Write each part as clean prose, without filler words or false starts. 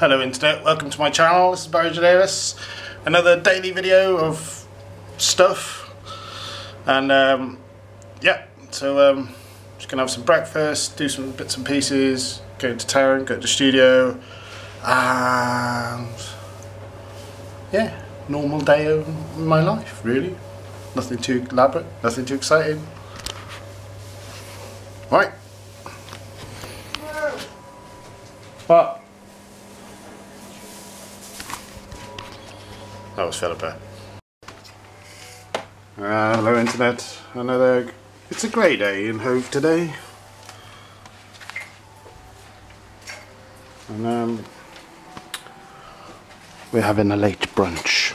Hello internet, welcome to my channel. This is Barrie J Davies. Another daily video of stuff. And yeah, so just gonna have some breakfast, do some bits and pieces, go to town, go to the studio, and yeah, normal day of my life really. Nothing too elaborate, nothing too exciting. Right. What? That was Philippa. Hello internet, another... It's a grey day in Hove today. And we're having a late brunch.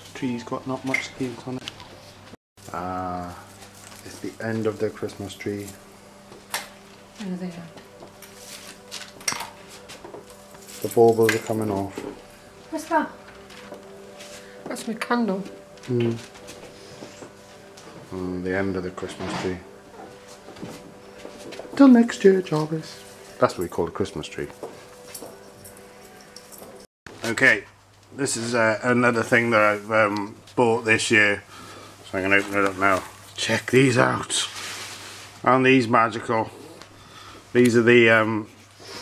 This tree's got not much leaves on it. It's the end of the Christmas tree. Oh, there. The baubles are coming off. What's that? That's my candle. Mm. The end of the Christmas tree. Till next year, Jarvis. That's what we call a Christmas tree. Okay, this is another thing that I've bought this year. So I'm going to open it up now. Check these out. Aren't these magical? These are the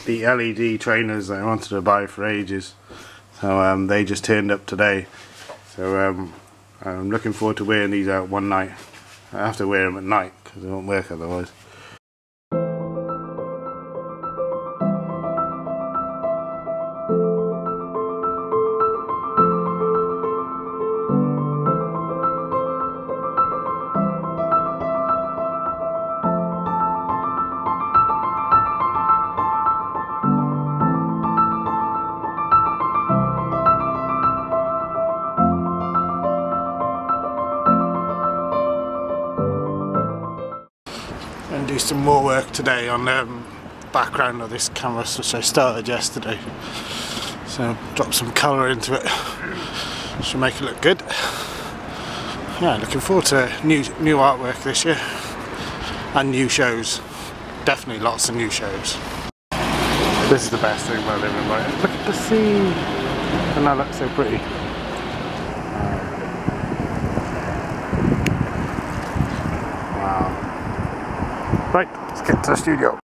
LED trainers that I wanted to buy for ages, so they just turned up today, so I'm looking forward to wearing these out one night. I have to wear them at night because they won't work otherwise. Do some more work today on the background of this canvas, which I started yesterday, so drop some colour into it, should make it look good. Yeah, looking forward to new artwork this year and new shows, definitely lots of new shows. This is the best thing about living right here. Look at the sea, and that looks so pretty. Right, let's get to the studio.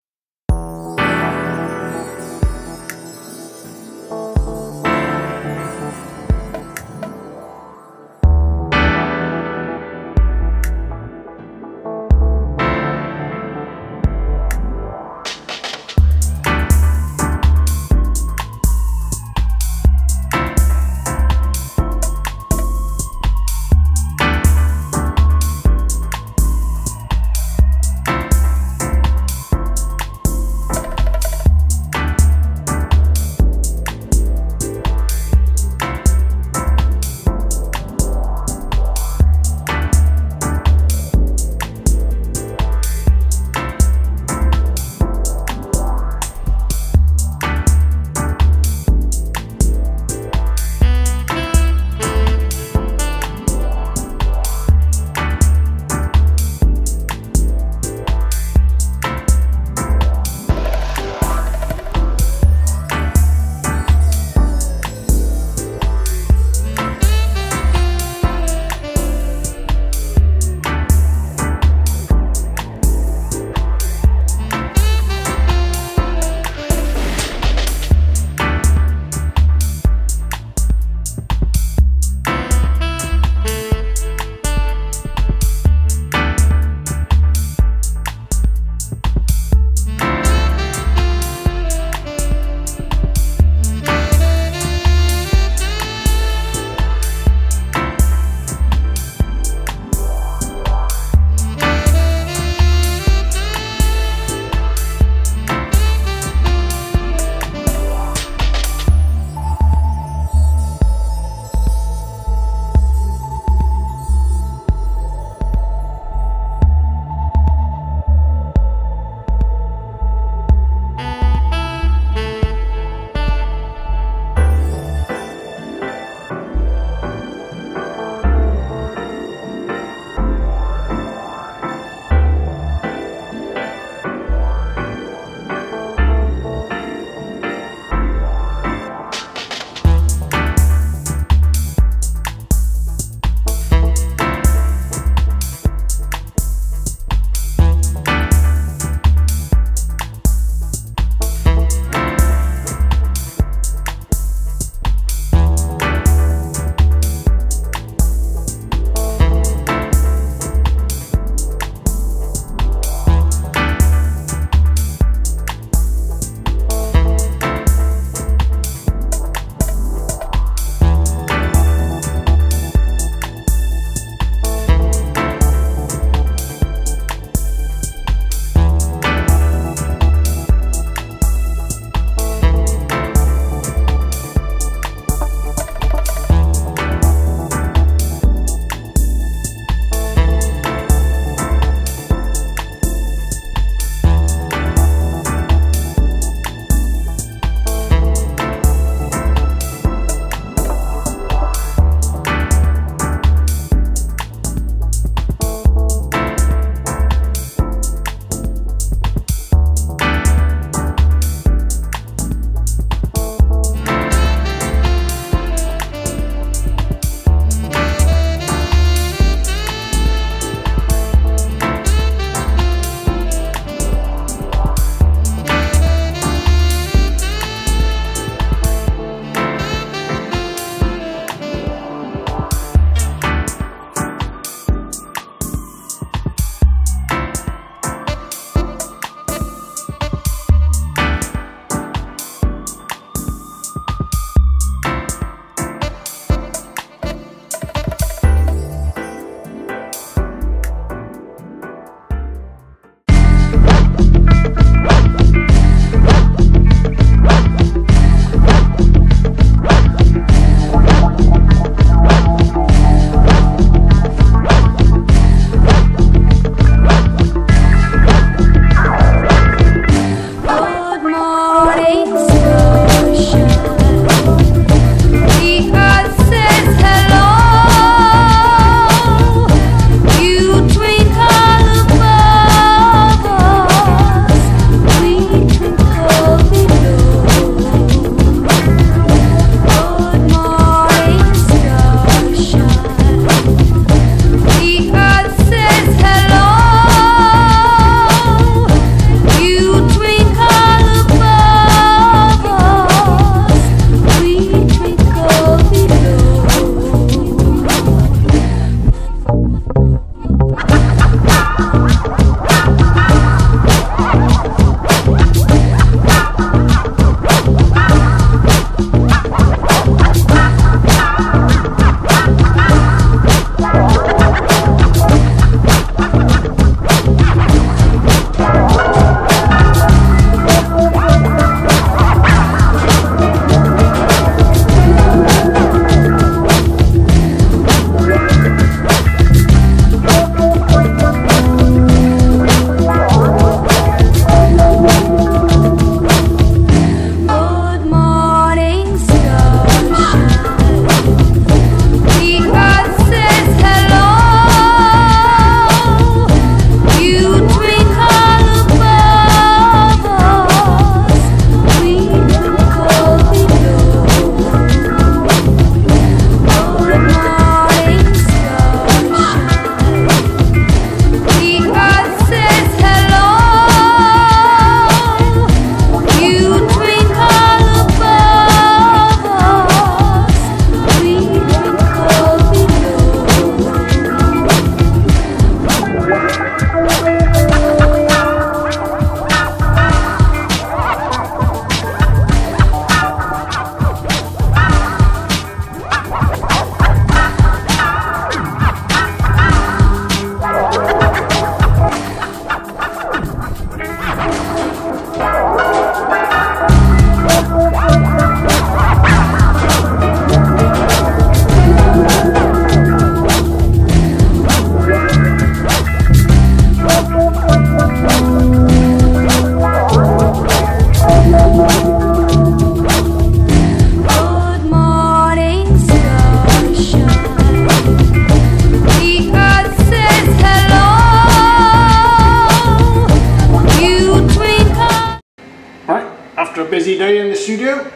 a busy day in the studio.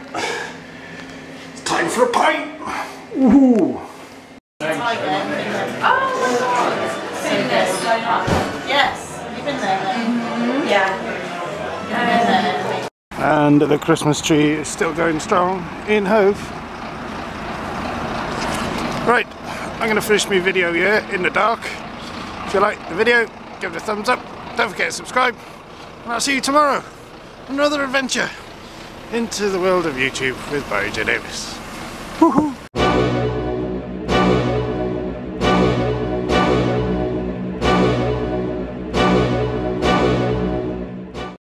It's time for a pint. Woohoo! Yes, you've been there then. Yeah. And the Christmas tree is still going strong in Hove. Right, I'm going to finish my video here in the dark. If you like the video, give it a thumbs up. Don't forget to subscribe. And I'll see you tomorrow. Another adventure into the world of YouTube with Barrie J Davies. Woohoo!